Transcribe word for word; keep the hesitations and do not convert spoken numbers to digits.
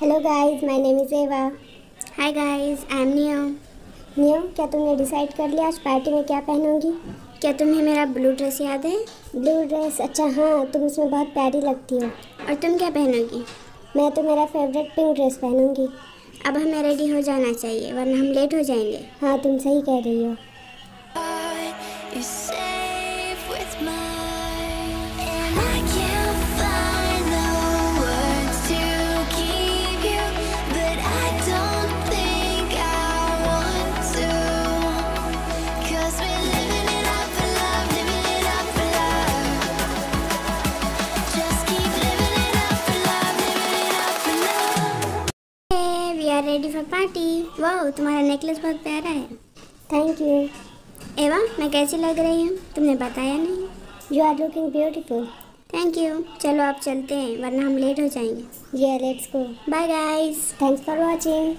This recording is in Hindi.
Hello guys, my name is Ava. Hi guys, I am निया। निया, क्या तुमने डिसाइड कर लिया आज पार्टी में क्या पहनूंगी? क्या तुम्हें मेरा ब्लू ड्रेस याद है? ब्लू ड्रेस, अच्छा हाँ, तुम उसमें बहुत प्यारी लगती हो। और तुम क्या पहनोगी? मैं तो मेरा फेवरेट पिंक ड्रेस पहनूंगी। अब हमें रेडी हो जाना चाहिए वरना हम लेट हो जाएंगे। हाँ, तुम सही कह रही हो। Ready for party. वाह, तुम्हारा नेकलेस बहुत प्यारा है। Thank you. एवा, मैं कैसी लग रही हूँ? तुमने बताया नहीं। You are looking beautiful. Thank you. चलो आप चलते हैं वरना हम लेट हो जाएंगे। Yeah, let's go. Bye guys. Thanks for watching.